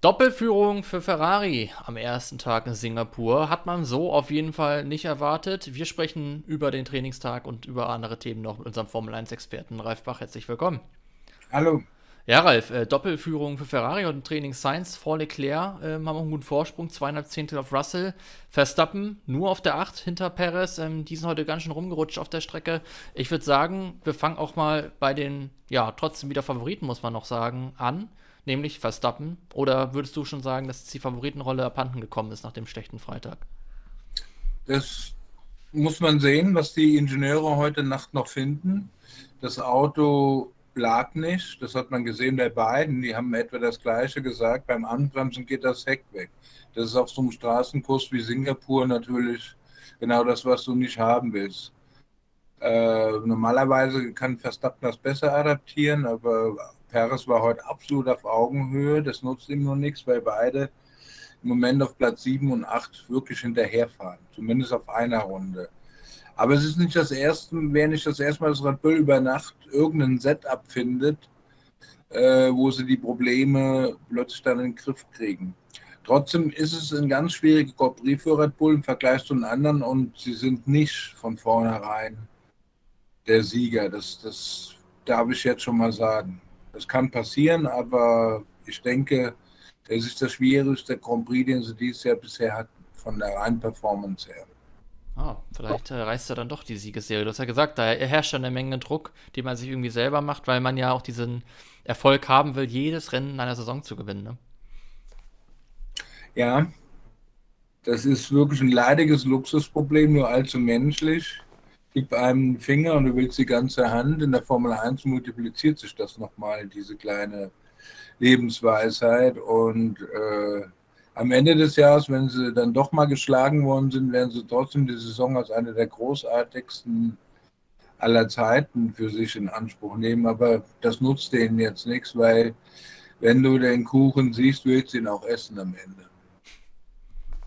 Doppelführung für Ferrari am ersten Tag in Singapur hat man so auf jeden Fall nicht erwartet. Wir sprechen über den Trainingstag und über andere Themen noch mit unserem Formel-1-Experten Ralf Bach. Herzlich willkommen. Hallo. Ja, Ralf, Doppelführung für Ferrari und Training Sainz vor Leclerc haben auch einen guten Vorsprung, 2,5 Zehntel auf Russell. Verstappen nur auf der 8 hinter Perez, die sind heute ganz schön rumgerutscht auf der Strecke. Ich würde sagen, wir fangen auch mal bei den, ja, trotzdem wieder Favoriten, muss man noch sagen, an. Nämlich Verstappen. Oder würdest du schon sagen, dass die Favoritenrolle abhanden gekommen ist nach dem schlechten Freitag? Das muss man sehen, was die Ingenieure heute Nacht noch finden. Das Auto lag nicht. Das hat man gesehen bei beiden. Die haben etwa das Gleiche gesagt. Beim Anbremsen geht das Heck weg. Das ist auf so einem Straßenkurs wie Singapur natürlich genau das, was du nicht haben willst. Normalerweise kann Verstappen das besser adaptieren, aber Perez war heute absolut auf Augenhöhe, das nutzt ihm nur nichts, weil beide im Moment auf Platz 7 und 8 wirklich hinterherfahren, zumindest auf einer Runde. Aber es ist nicht das erste, wäre nicht das erste Mal, dass Red Bull über Nacht irgendein Setup findet, wo sie die Probleme plötzlich dann in den Griff kriegen. Trotzdem ist es ein ganz schwieriger Grand Prix für Red Bull im Vergleich zu den anderen und sie sind nicht von vornherein der Sieger, das darf ich jetzt schon mal sagen. Das kann passieren, aber ich denke, es ist das schwierigste Grand Prix, den sie dieses Jahr bisher hatten, von der reinen Performance her. Ah, vielleicht reißt er dann doch die Siegesserie. Du hast ja gesagt, da herrscht eine Menge Druck, den man sich irgendwie selber macht, weil man ja auch diesen Erfolg haben will, jedes Rennen einer Saison zu gewinnen. Ne? Ja, das ist wirklich ein leidiges Luxusproblem, nur allzu menschlich. Gib einem Finger und du willst die ganze Hand. In der Formel 1 multipliziert sich das nochmal, diese kleine Lebensweisheit. Und am Ende des Jahres, wenn sie dann doch mal geschlagen worden sind, werden sie trotzdem die Saison als eine der großartigsten aller Zeiten für sich in Anspruch nehmen. Aber das nutzt denen jetzt nichts, weil wenn du den Kuchen siehst, willst du ihn auch essen am Ende.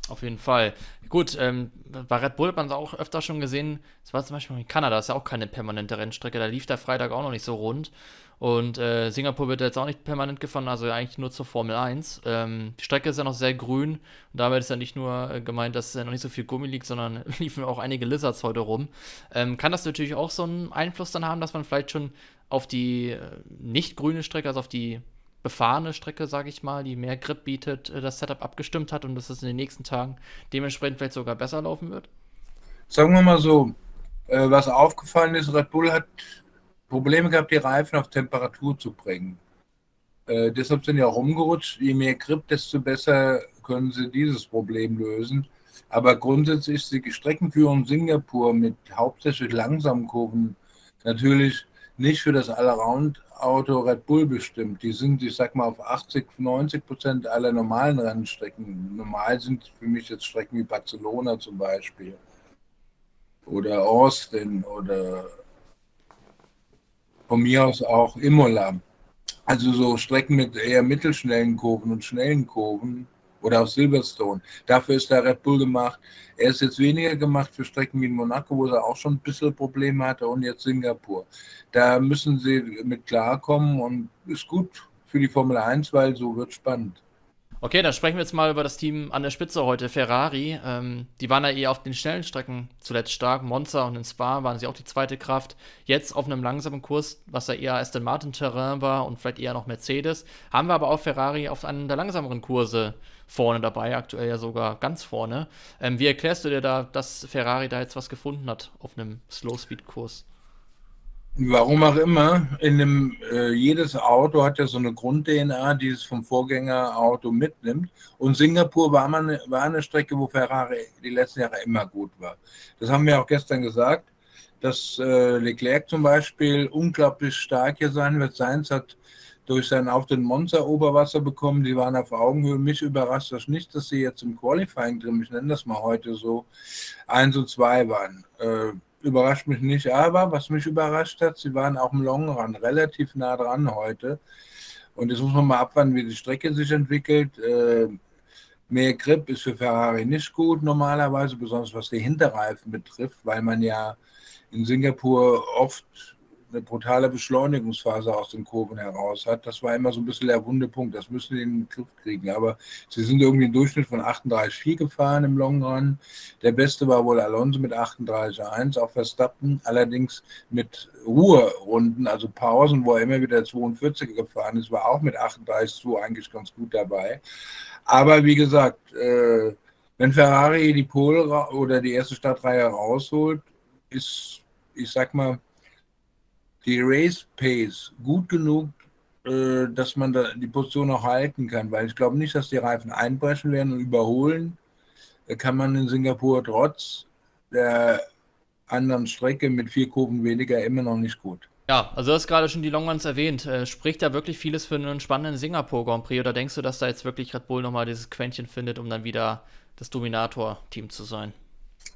Auf jeden Fall. Gut, bei Red Bull hat man es auch öfter schon gesehen, es war zum Beispiel in Kanada, das ist ja auch keine permanente Rennstrecke, da lief der Freitag auch noch nicht so rund und Singapur wird jetzt auch nicht permanent gefahren, also eigentlich nur zur Formel 1. Die Strecke ist ja noch sehr grün und damit ist ja nicht nur gemeint, dass noch nicht so viel Gummi liegt, sondern liefen auch einige Lizards heute rum. Kann das natürlich auch so einen Einfluss dann haben, dass man vielleicht schon auf die nicht grüne Strecke, also auf die befahrene Strecke, sage ich mal, die mehr Grip bietet, das Setup abgestimmt hat und dass es in den nächsten Tagen dementsprechend vielleicht sogar besser laufen wird? Sagen wir mal so, was aufgefallen ist, Red Bull hat Probleme gehabt, die Reifen auf Temperatur zu bringen. Deshalb sind die auch rumgerutscht. Je mehr Grip, desto besser können sie dieses Problem lösen. Aber grundsätzlich ist die Streckenführung Singapur mit hauptsächlich langsamen Kurven natürlich nicht für das Allround-Auto Red Bull bestimmt. Die sind, ich sag mal, auf 80–90% aller normalen Rennstrecken. Normal sind für mich jetzt Strecken wie Barcelona zum Beispiel oder Austin oder von mir aus auch Imola. Also so Strecken mit eher mittelschnellen Kurven und schnellen Kurven oder auch Silverstone. Dafür ist der Red Bull gemacht. Er ist jetzt weniger gemacht für Strecken wie Monaco, wo er auch schon ein bisschen Probleme hatte und jetzt Singapur. Da müssen sie mit klarkommen und ist gut für die Formel 1, weil so wird spannend. Okay, dann sprechen wir jetzt mal über das Team an der Spitze heute, Ferrari. Die waren ja eher auf den schnellen Strecken zuletzt stark. Monza und in Spa waren sie auch die zweite Kraft. Jetzt auf einem langsamen Kurs, was ja eher Aston Martin Terrain war und vielleicht eher noch Mercedes, haben wir aber auch Ferrari auf einem der langsameren Kurse vorne dabei, aktuell ja sogar ganz vorne. Wie erklärst du dir da, dass Ferrari da jetzt was gefunden hat auf einem Slow-Speed-Kurs? Warum auch immer, jedes Auto hat ja so eine Grund-DNA, die es vom Vorgängerauto mitnimmt. Und Singapur war eine Strecke, wo Ferrari die letzten Jahre immer gut war. Das haben wir auch gestern gesagt, dass Leclerc zum Beispiel unglaublich stark hier sein wird. Sainz hat durch seinen Auftritt Monza Oberwasser bekommen, die waren auf Augenhöhe. Mich überrascht das nicht, dass sie jetzt im Qualifying drin, ich nenne das mal heute so, 1 und 2 waren. Überrascht mich nicht, aber was mich überrascht hat, sie waren auch im Long Run relativ nah dran heute. Und jetzt muss man mal abwarten, wie die Strecke sich entwickelt. Mehr Grip ist für Ferrari nicht gut normalerweise, besonders was die Hinterreifen betrifft, weil man ja in Singapur oft eine brutale Beschleunigungsphase aus den Kurven heraus hat. Das war immer so ein bisschen der wunde Punkt. Das müssen sie in den Griff kriegen. Aber sie sind irgendwie einen Durchschnitt von 38,4 gefahren im Long Run. Der Beste war wohl Alonso mit 38,1, auch Verstappen, allerdings mit Ruherunden, also Pausen, wo er immer wieder 42 gefahren ist, war auch mit 38,2 eigentlich ganz gut dabei. Aber wie gesagt, wenn Ferrari die Pole oder die erste Startreihe rausholt, ist, ich sag mal, die Race Pace gut genug, dass man da die Position noch halten kann, weil ich glaube nicht, dass die Reifen einbrechen werden und überholen. Kann man in Singapur trotz der anderen Strecke mit 4 Kurven weniger immer noch nicht gut. Ja, also du hast gerade schon die Longruns erwähnt. Spricht da wirklich vieles für einen spannenden Singapur Grand Prix oder denkst du, dass da jetzt wirklich Red Bull nochmal dieses Quäntchen findet, um dann wieder das Dominator-Team zu sein?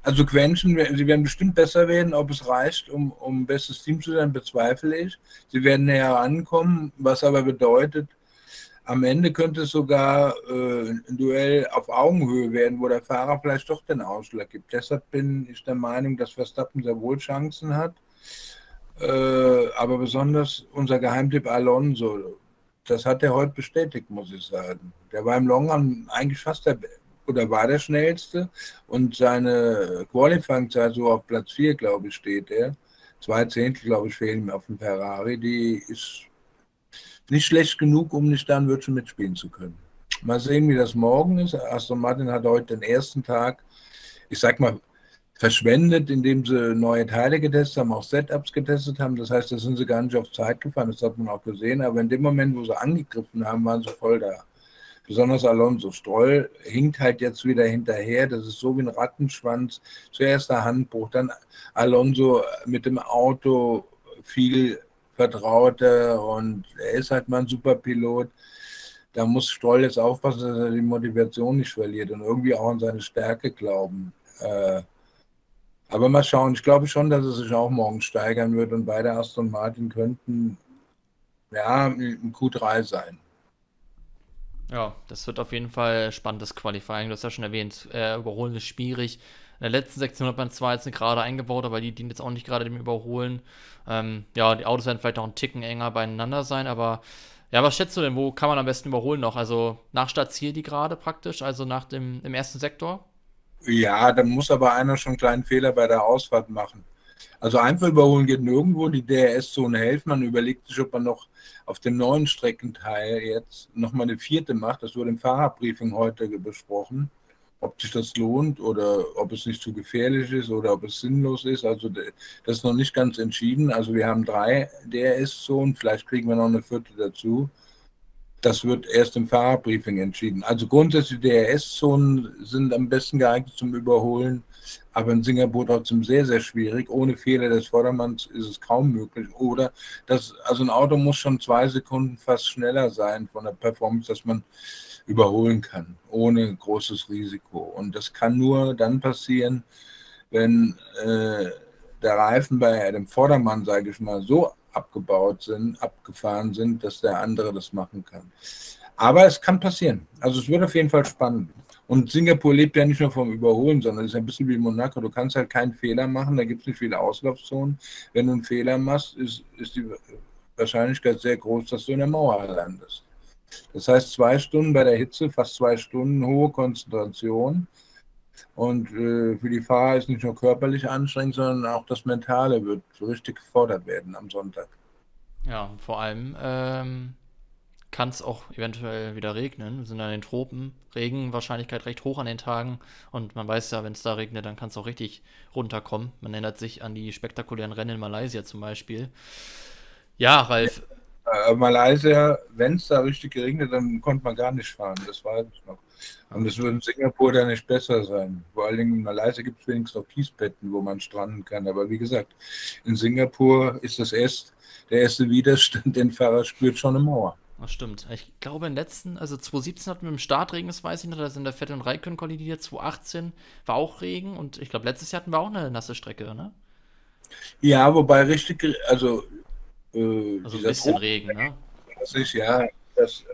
Also Quäntchen, sie werden bestimmt besser werden, ob es reicht, um bestes Team zu sein, bezweifle ich. Sie werden näher ankommen, was aber bedeutet, am Ende könnte es sogar ein Duell auf Augenhöhe werden, wo der Fahrer vielleicht doch den Ausschlag gibt. Deshalb bin ich der Meinung, dass Verstappen sehr wohl Chancen hat. Aber besonders unser Geheimtipp Alonso, das hat er heute bestätigt, muss ich sagen. Der war im Long Run eigentlich fast der schnellste und seine Qualifying-Zeit so auf Platz 4, glaube ich, steht er. 2 Zehntel, glaube ich, fehlen ihm auf dem Ferrari. Die ist nicht schlecht genug, um nicht dann wirklich mitspielen zu können. Mal sehen, wie das morgen ist. Aston Martin hat heute den ersten Tag, ich sag mal, verschwendet, indem sie neue Teile getestet haben, auch Setups getestet haben. Das heißt, da sind sie gar nicht auf Zeit gefahren. Das hat man auch gesehen. Aber in dem Moment, wo sie angegriffen haben, waren sie voll da. Besonders Alonso. Stroll hinkt halt jetzt wieder hinterher. Das ist so wie ein Rattenschwanz. Zuerst der Handbruch, dann Alonso mit dem Auto viel vertrauter und er ist halt mal ein Superpilot. Da muss Stroll jetzt aufpassen, dass er die Motivation nicht verliert und irgendwie auch an seine Stärke glauben. Aber mal schauen. Ich glaube schon, dass es sich auch morgen steigern wird und beide Aston Martin könnten ja im Q3 sein. Ja, das wird auf jeden Fall spannendes Qualifying, du hast ja schon erwähnt, Überholen ist schwierig. In der letzten Sektion hat man zwar jetzt eine Gerade eingebaut, aber die dient jetzt auch nicht gerade dem Überholen. Ja, die Autos werden vielleicht noch einen Ticken enger beieinander sein, aber ja, was schätzt du denn, wo kann man am besten überholen noch? Also nach Start-Ziel die Gerade praktisch, also nach im ersten Sektor? Ja, dann muss aber einer schon einen kleinen Fehler bei der Ausfahrt machen. Also einfach überholen geht nirgendwo, die DRS-Zone hilft. Man überlegt sich, ob man noch auf dem neuen Streckenteil jetzt nochmal eine 4. macht. Das wurde im Fahrerbriefing heute besprochen, ob sich das lohnt oder ob es nicht zu gefährlich ist oder ob es sinnlos ist. Also das ist noch nicht ganz entschieden. Also wir haben 3 DRS-Zonen, vielleicht kriegen wir noch eine 4. dazu. Das wird erst im Fahrerbriefing entschieden. Also grundsätzlich DRS-Zonen sind am besten geeignet zum Überholen, aber in Singapur trotzdem sehr, sehr schwierig. Ohne Fehler des Vordermanns ist es kaum möglich. Oder also ein Auto muss schon 2 Sekunden fast schneller sein von der Performance, dass man überholen kann, ohne großes Risiko. Und das kann nur dann passieren, wenn der Reifen bei dem Vordermann, sage ich mal, so abgefahren sind, dass der andere das machen kann. Aber es kann passieren. Also es wird auf jeden Fall spannend. Und Singapur lebt ja nicht nur vom Überholen, sondern es ist ein bisschen wie Monaco. Du kannst halt keinen Fehler machen, da gibt es nicht viele Auslaufzonen. Wenn du einen Fehler machst, ist die Wahrscheinlichkeit sehr groß, dass du in der Mauer landest. Das heißt 2 Stunden bei der Hitze, fast 2 Stunden, hohe Konzentration. Und für die Fahrer ist nicht nur körperlich anstrengend, sondern auch das Mentale wird richtig gefordert werden am Sonntag. Ja, vor allem kann es auch eventuell wieder regnen. Wir sind ja in den Tropen, Regenwahrscheinlichkeit recht hoch an den Tagen. Und man weiß ja, wenn es da regnet, dann kann es auch richtig runterkommen. Man erinnert sich an die spektakulären Rennen in Malaysia zum Beispiel. Ja, Ralf. Ja, Malaysia, wenn es da richtig geregnet, dann konnte man gar nicht fahren, das weiß ich noch. Und das wird in Singapur dann nicht besser sein. Vor allen Dingen in Malaysia gibt es wenigstens noch Kiesbetten, wo man stranden kann. Aber wie gesagt, in Singapur ist das der erste Widerstand, den Fahrer spürt, schon eine Mauer. Das stimmt. Ich glaube, also 2017 hatten wir im Startregen, das weiß ich noch, da sind der Vettel und Räikkönen kollidiert. 2018 war auch Regen und ich glaube, letztes Jahr hatten wir auch eine nasse Strecke, ne? Ja, wobei richtig, also ein bisschen Regen, ne? Das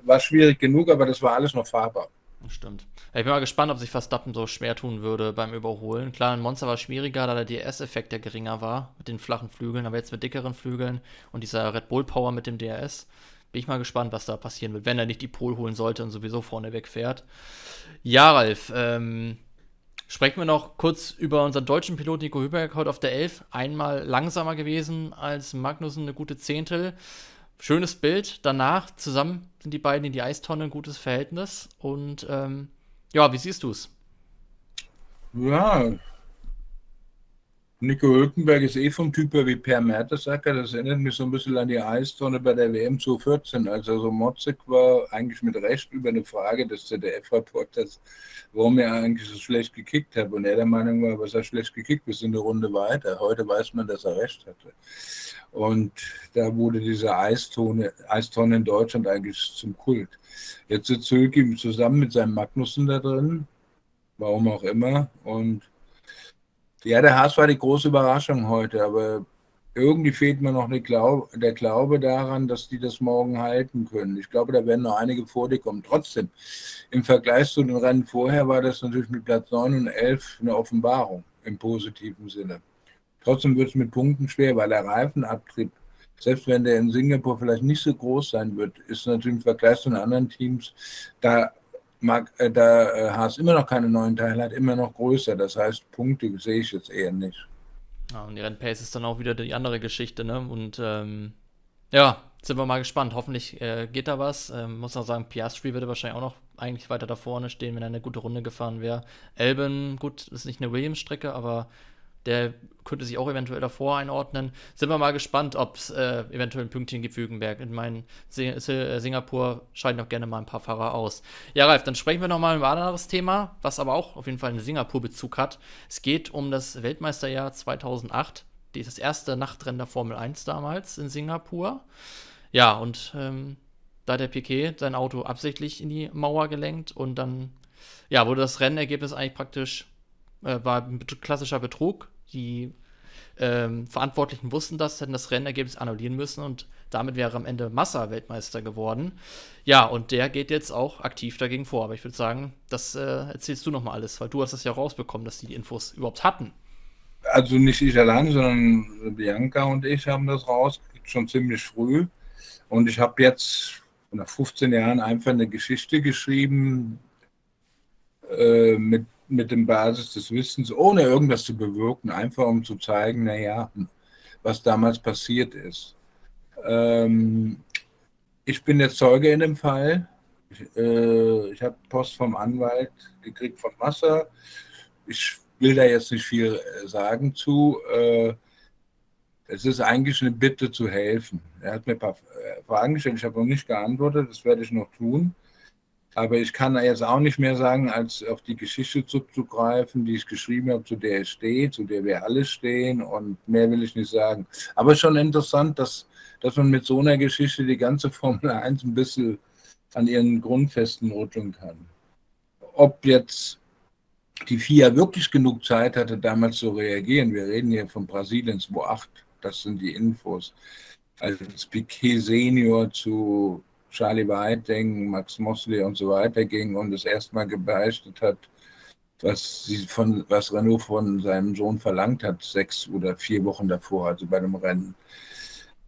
war schwierig genug, aber das war alles noch fahrbar. Stimmt. Ich bin mal gespannt, ob sich Verstappen so schwer tun würde beim Überholen. Klar, ein Monster war schwieriger, da der DRS-Effekt ja geringer war mit den flachen Flügeln, aber jetzt mit dickeren Flügeln und dieser Red Bull-Power mit dem DRS. Bin ich mal gespannt, was da passieren wird, wenn er nicht die Pole holen sollte und sowieso vorne wegfährt. Ja, Ralf, sprechen wir noch kurz über unseren deutschen Piloten Nico Hülkenberg, heute auf der 11. Einmal langsamer gewesen als Magnussen, eine gute Zehntel. Schönes Bild. Danach zusammen sind die beiden in die Eistonne, ein gutes Verhältnis. Und ja, wie siehst du es? Ja, Nico Hülkenberg ist eh vom Typ her wie Per Mertesacker. Das erinnert mich so ein bisschen an die Eistonne bei der WM 2014, als er so motzig war, eigentlich mit Recht über eine Frage des ZDF-Reporters, warum er eigentlich so schlecht gekickt hat. Und er der Meinung war, was er schlecht gekickt, wir sind eine Runde weiter. Heute weiß man, dass er recht hatte. Und da wurde diese Eistonne in Deutschland eigentlich zum Kult. Jetzt sitzt Hülkenberg zusammen mit seinem Magnussen da drin, warum auch immer, und ja, der Haas war die große Überraschung heute, aber irgendwie fehlt mir noch der Glaube daran, dass die das morgen halten können. Ich glaube, da werden noch einige vor dir kommen. Trotzdem, im Vergleich zu den Rennen vorher war das natürlich mit Platz 9 und 11 eine Offenbarung im positiven Sinne. Trotzdem wird es mit Punkten schwer, weil der Reifenabtrieb, selbst wenn der in Singapur vielleicht nicht so groß sein wird, ist natürlich im Vergleich zu den anderen Teams, da Haas immer noch keine neuen Teile hat, immer noch größer. Das heißt, Punkte sehe ich jetzt eher nicht. Ja, und die Rennpace ist dann auch wieder die andere Geschichte, ne? Und ja, sind wir mal gespannt. Hoffentlich geht da was. Muss noch sagen, Piastri würde wahrscheinlich auch noch eigentlich weiter da vorne stehen, wenn er eine gute Runde gefahren wäre. Albon, gut, ist nicht eine Williams-Strecke, aber der könnte sich auch eventuell davor einordnen. Sind wir mal gespannt, ob es eventuell ein Pünktchen gibt für Hülkenberg. In meinen Singapur scheiden auch gerne mal ein paar Fahrer aus. Ja, Ralf, dann sprechen wir nochmal über ein anderes Thema, was aber auch auf jeden Fall einen Singapur-Bezug hat. Es geht um das Weltmeisterjahr 2008. Das ist das erste Nachtrennen der Formel 1 damals in Singapur. Ja, und da hat der Piquet sein Auto absichtlich in die Mauer gelenkt und dann ja, wurde das Rennergebnis eigentlich praktisch war ein klassischer Betrug. Die Verantwortlichen wussten das, hätten das Rennergebnis annullieren müssen und damit wäre am Ende Massa Weltmeister geworden. Ja, und der geht jetzt auch aktiv dagegen vor. Aber ich würde sagen, das erzählst du nochmal alles, weil du hast das ja rausbekommen, dass die die Infos überhaupt hatten. Also nicht ich allein, sondern Bianca und ich haben das rausgekriegt, schon ziemlich früh. Und ich habe jetzt nach 15 Jahren einfach eine Geschichte geschrieben mit dem Basis des Wissens, ohne irgendwas zu bewirken, einfach um zu zeigen, naja, was damals passiert ist. Ich bin der Zeuge in dem Fall. Ich habe Post vom Anwalt gekriegt von Massa. Ich will da jetzt nicht viel sagen zu. Es ist eigentlich eine Bitte zu helfen. Er hat mir ein paar Fragen gestellt, ich habe noch nicht geantwortet, das werde ich noch tun. Aber ich kann jetzt auch nicht mehr sagen, als auf die Geschichte zurückzugreifen, die ich geschrieben habe, zu der ich stehe, zu der wir alle stehen, und mehr will ich nicht sagen. Aber schon interessant, dass man mit so einer Geschichte die ganze Formel 1 ein bisschen an ihren Grundfesten rütteln kann. Ob jetzt die FIA wirklich genug Zeit hatte, damals zu reagieren, wir reden hier von Brasilien 2008, das sind die Infos, als Piquet Senior zu Charlie Whiting, Max Mosley und so weiter ging und es erstmal gebeichtet hat, was Renault von seinem Sohn verlangt hat, 6 oder 4 Wochen davor, also bei dem Rennen.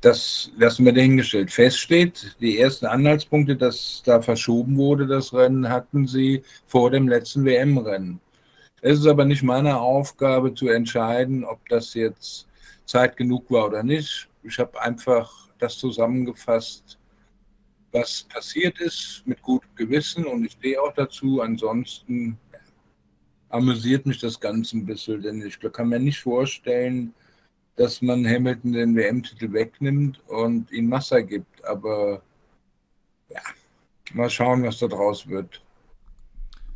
Das lassen wir dahingestellt. Fest steht, die ersten Anhaltspunkte, dass da verschoben wurde, das Rennen, hatten sie vor dem letzten WM-Rennen. Es ist aber nicht meine Aufgabe zu entscheiden, ob das jetzt Zeit genug war oder nicht. Ich habe einfach das zusammengefasst, was passiert ist, mit gutem Gewissen, und ich stehe auch dazu. Ansonsten amüsiert mich das Ganze ein bisschen, denn ich kann mir nicht vorstellen, dass man Hamilton den WM-Titel wegnimmt und ihn Massa gibt, aber ja, mal schauen, was da draus wird.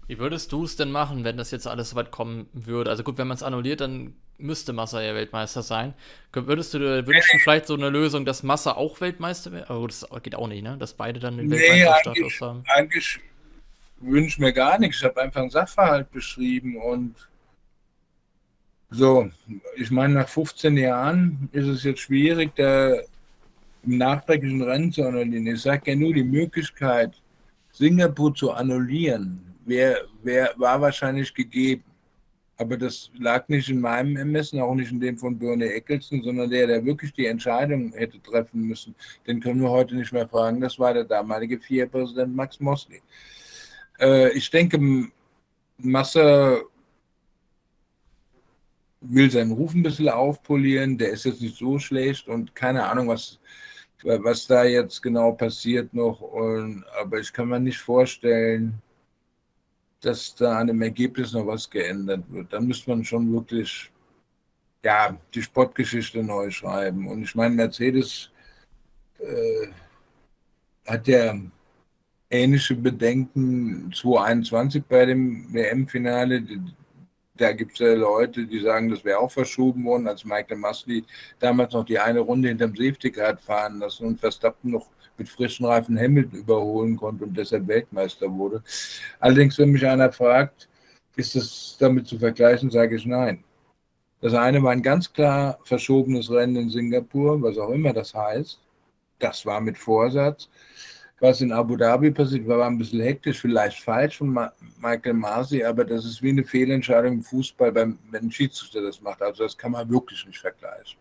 Wie würdest du es denn machen, wenn das jetzt alles so weit kommen würde? Also gut, wenn man es annulliert, dann müsste Massa ja Weltmeister sein. Würdest du dir wünschen, vielleicht so eine Lösung, dass Massa auch Weltmeister wäre? Aber das geht auch nicht, ne? Dass beide dann den Weltmeisterstatus haben. Eigentlich wünsche ich mir gar nichts. Ich habe einfach einen Sachverhalt beschrieben und so. Ich meine, nach 15 Jahren ist es jetzt schwierig, da im nachträglichen Rennen zu annullieren. Ich sage ja nur, die Möglichkeit, Singapur zu annullieren, war wahrscheinlich gegeben. Aber das lag nicht in meinem Ermessen, auch nicht in dem von Bernie Ecclestone, sondern der wirklich die Entscheidung hätte treffen müssen. Den können wir heute nicht mehr fragen. Das war der damalige FIA-Präsident Max Mosley. Ich denke, Massa will seinen Ruf ein bisschen aufpolieren. Der ist jetzt nicht so schlecht und keine Ahnung, was da jetzt genau passiert noch. Aber ich kann mir nicht vorstellen, dass da an dem Ergebnis noch was geändert wird. Da müsste man schon wirklich, ja, die Sportgeschichte neu schreiben. Und ich meine, Mercedes hat ja ähnliche Bedenken 2021 bei dem WM-Finale. Da gibt es ja Leute, die sagen, das wäre auch verschoben worden, als Michael Masi damals noch die eine Runde hinterm Safety Car hat fahren lassen und Verstappen noch mit frischen Reifen Hamilton überholen konnte und deshalb Weltmeister wurde. Allerdings, wenn mich einer fragt, ist das damit zu vergleichen, sage ich nein. Das eine war ein ganz klar verschobenes Rennen in Singapur, was auch immer das heißt. Das war mit Vorsatz. Was in Abu Dhabi passiert, war ein bisschen hektisch, vielleicht falsch von Michael Masi, aber das ist wie eine Fehlentscheidung im Fußball, wenn ein Schiedsrichter das macht. Also das kann man wirklich nicht vergleichen.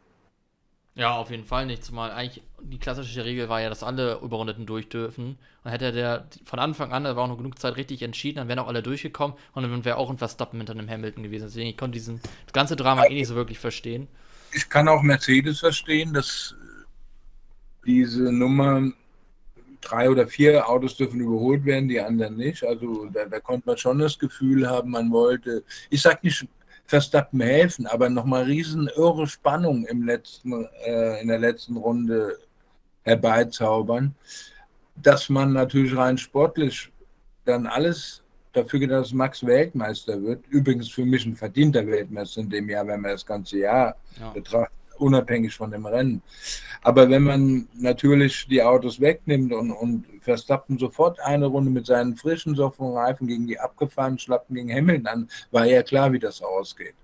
Ja, auf jeden Fall nicht, zumal eigentlich die klassische Regel war ja, dass alle Überrundeten durch dürfen. Und hätte der von Anfang an, da war auch noch genug Zeit, richtig entschieden, dann wären auch alle durchgekommen und dann wäre auch ein Verstappen hinter einem Hamilton gewesen. Deswegen, ich konnte das ganze Drama eh nicht so wirklich verstehen. Ich kann auch Mercedes verstehen, dass diese Nummer 3 oder 4 Autos dürfen überholt werden, die anderen nicht. Also da konnte man schon das Gefühl haben, man wollte, ich sag nicht Verstappen helfen, aber nochmal riesen irre Spannung in der letzten Runde herbeizaubern, dass man natürlich rein sportlich dann alles dafür getan hat, dass Max Weltmeister wird. Übrigens für mich ein verdienter Weltmeister in dem Jahr, wenn man das ganze Jahr betrachtet, unabhängig von dem Rennen. Aber wenn man natürlich die Autos wegnimmt und Verstappen sofort eine Runde mit seinen frischen Software-Reifen gegen die abgefahrenen Schlappen gegen Hamilton an, war ja klar, wie das ausgeht.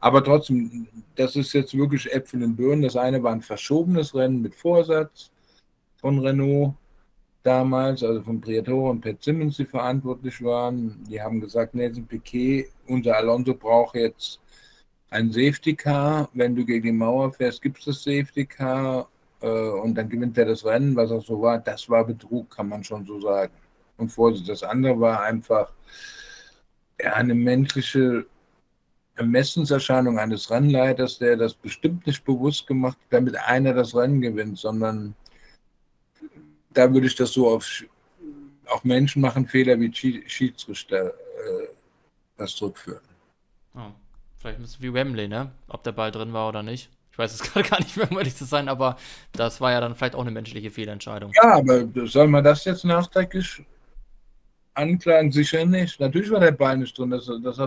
Aber trotzdem, das ist jetzt wirklich Äpfel und Birnen. Das eine war ein verschobenes Rennen mit Vorsatz von Renault damals, also von Briatore und Pat Simmons, die verantwortlich waren. Die haben gesagt, Nelson Piquet, unser Alonso braucht jetzt ein Safety Car, wenn du gegen die Mauer fährst, gibt es das Safety Car und dann gewinnt er das Rennen, was auch so war. Das war Betrug, kann man schon so sagen. Und Vorsicht, das andere war einfach eine menschliche Ermessenserscheinung eines Rennleiters, der das bestimmt nicht bewusst gemacht hat, damit einer das Rennen gewinnt, sondern da würde ich das so auf Menschen machen, Fehler wie Schiedsrichter das zurückführen. Oh. Vielleicht ein bisschen wie Wembley, ne? Ob der Ball drin war oder nicht. Ich weiß es gerade gar nicht mehr, um ehrlich zu sein, aber das war ja dann vielleicht auch eine menschliche Fehlentscheidung. Ja, aber soll man das jetzt nachträglich anklagen? Sicher nicht. Natürlich war der Ball nicht drin, das sieht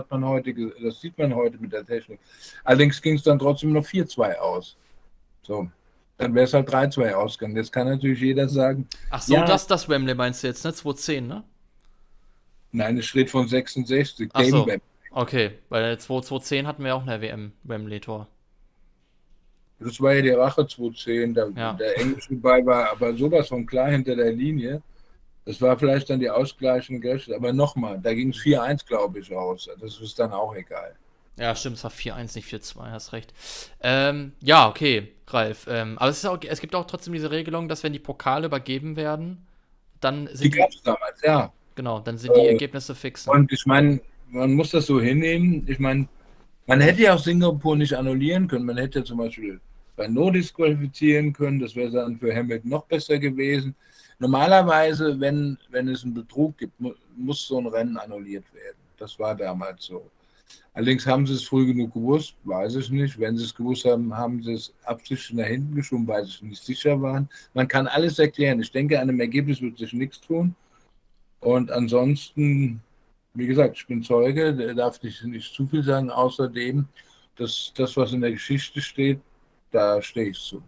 man heute mit der Technik. Allerdings ging es dann trotzdem noch 4-2 aus. So, dann wäre es halt 3-2 ausgegangen. Jetzt kann natürlich jeder sagen. Ach so, ja, das Wembley meinst du jetzt, ne? 2010, ne? Nein, es steht von 66. Ach so. Okay, weil 2010 hatten wir auch eine WM beim Wembley-Tor. Das war ja die Rache 2010, der englische Ball war aber sowas von klar hinter der Linie. Das war vielleicht dann die ausgleichende Grenze, aber nochmal, da ging es 4-1, glaube ich, aus. Das ist dann auch egal. Ja, stimmt, es war 4-1, nicht 4-2, hast recht. Ja, okay, Ralf. Aber es gibt auch trotzdem diese Regelung, dass wenn die Pokale übergeben werden, dann sind die gab es damals, ja. Genau, dann sind die Ergebnisse fix. Und ich meine, man muss das so hinnehmen. Ich meine, man hätte ja auch Singapur nicht annullieren können. Man hätte ja zum Beispiel bei No disqualifizieren können. Das wäre dann für Hamilton noch besser gewesen. Normalerweise, wenn es einen Betrug gibt, muss so ein Rennen annulliert werden. Das war damals so. Allerdings haben sie es früh genug gewusst, weiß ich nicht. Wenn sie es gewusst haben, haben sie es absichtlich nach hinten geschoben, weil sie nicht sicher waren. Man kann alles erklären. Ich denke, an dem Ergebnis wird sich nichts tun. Und ansonsten, wie gesagt, ich bin Zeuge, der darf nicht zu viel sagen, außerdem, dass das, was in der Geschichte steht, da stehe ich zu.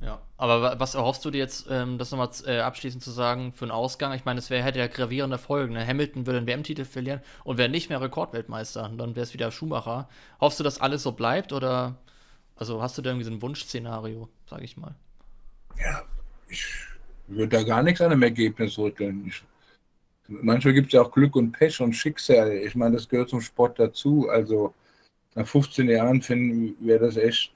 Ja, aber was erhoffst du dir jetzt, das nochmal abschließend zu sagen, für einen Ausgang? Ich meine, hätte ja gravierende Folgen. Hamilton würde den WM-Titel verlieren und wäre nicht mehr Rekordweltmeister. Dann wäre es wieder Schumacher. Hoffst du, dass alles so bleibt? Oder also hast du da irgendwie so ein Wunschszenario, sage ich mal? Ja, ich würde da gar nichts an dem Ergebnis rütteln. Ich Manchmal gibt es ja auch Glück und Pech und Schicksal. Ich meine, das gehört zum Sport dazu. Also nach 15 Jahren wäre das echt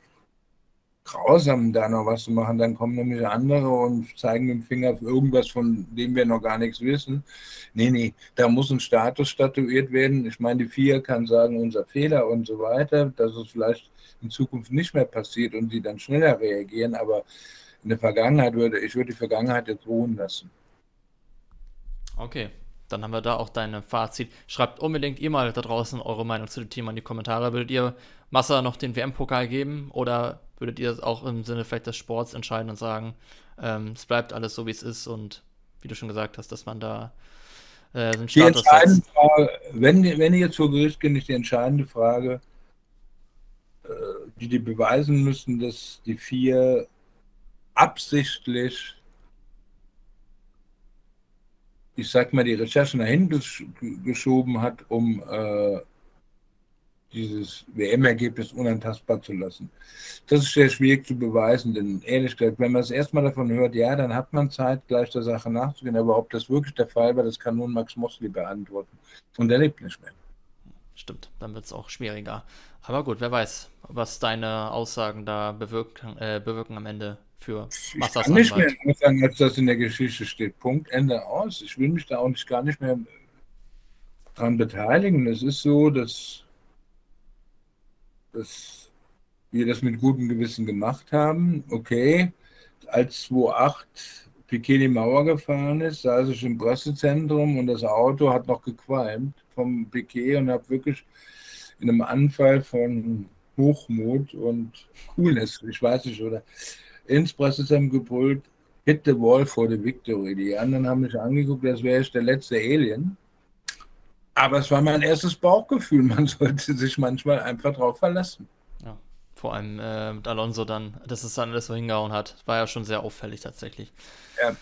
grausam, da noch was zu machen. Dann kommen nämlich andere und zeigen mit dem Finger auf irgendwas, von dem wir noch gar nichts wissen. Nee, da muss ein Status statuiert werden. Ich meine, die FIA kann sagen, unser Fehler und so weiter, dass es vielleicht in Zukunft nicht mehr passiert und die dann schneller reagieren. Aber in der Vergangenheit würde die Vergangenheit jetzt ruhen lassen. Okay, dann haben wir da auch dein Fazit. Schreibt unbedingt ihr mal da draußen eure Meinung zu dem Thema in die Kommentare. Würdet ihr Massa noch den WM-Pokal geben oder würdet ihr das auch im Sinne vielleicht des Sports entscheiden und sagen, es bleibt alles so, wie es ist und wie du schon gesagt hast, dass man da so einen Status setzt? Wenn ihr zu Gericht geht, ist die entscheidende Frage, die beweisen müssen, dass die vier absichtlich, ich sag mal, die Recherchen dahin geschoben hat, um dieses WM-Ergebnis unantastbar zu lassen. Das ist sehr schwierig zu beweisen, denn ehrlich gesagt, wenn man es erstmal davon hört, ja, dann hat man Zeit, gleich der Sache nachzugehen, aber ob das wirklich der Fall war, das kann nun Max Mosley beantworten. Und er lebt nicht mehr. Stimmt, dann wird es auch schwieriger. Aber gut, wer weiß, was deine Aussagen da bewirken am Ende für Massas Anwalt. Ich kann nicht mehr sagen, als das in der Geschichte steht. Punkt, Ende, aus. Ich will mich da auch gar nicht mehr dran beteiligen. Es ist so, dass wir das mit gutem Gewissen gemacht haben. Okay, als 2008 Piquet die Mauer gefahren ist, saß ich im Pressezentrum und das Auto hat noch gequalmt vom Piquet und habe wirklich in einem Anfall von Hochmut und Coolness, ich weiß nicht, oder ins Pressezentrum gebrüllt, hit the wall for the victory. Die anderen haben mich angeguckt, als wäre ich der letzte Alien. Aber es war mein erstes Bauchgefühl. Man sollte sich manchmal einfach drauf verlassen. Ja, vor allem mit Alonso dann, dass es dann alles so hingehauen hat. War ja schon sehr auffällig tatsächlich. Ja.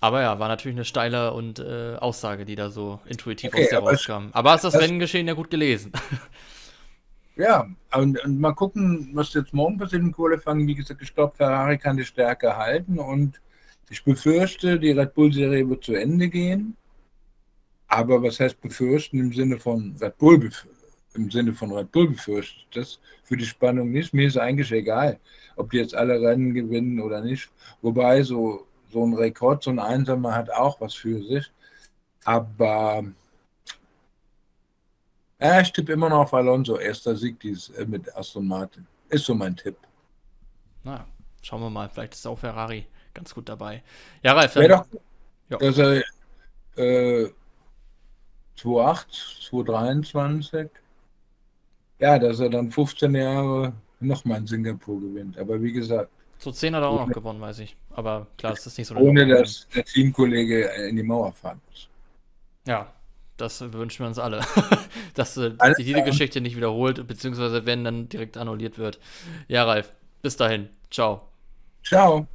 Aber ja, war natürlich eine steile und Aussage, die da so intuitiv aus dir rauskam. Aber hast das Rennengeschehen ja gut gelesen. Ja, und mal gucken, was jetzt morgen passiert im Qualifying. Wie gesagt, ich glaube, Ferrari kann die Stärke halten und ich befürchte, die Red Bull-Serie wird zu Ende gehen. Aber was heißt befürchten im Sinne von Red Bull befürchtet? Das für die Spannung nicht. Mir ist eigentlich egal, ob die jetzt alle Rennen gewinnen oder nicht. Wobei so ein Rekord, so ein Einsamer hat auch was für sich. Aber ja, ich tippe immer noch auf Alonso. Erster Sieg mit Aston Martin. Ist so mein Tipp. Na, schauen wir mal. Vielleicht ist auch Ferrari ganz gut dabei. Ja, Ralf. Wäre doch gut, dass er 2008, 2023, ja, dass er dann 15 Jahre nochmal in Singapur gewinnt. Aber wie gesagt, zu 10 hat er auch noch gewonnen, weiß ich. Aber klar, ist das nicht so. Ohne dass der Teamkollege in die Mauer fahren muss. Ja, das wünschen wir uns alle. Dass diese Geschichte nicht wiederholt, beziehungsweise wenn, dann direkt annulliert wird. Ja, Ralf, bis dahin. Ciao. Ciao.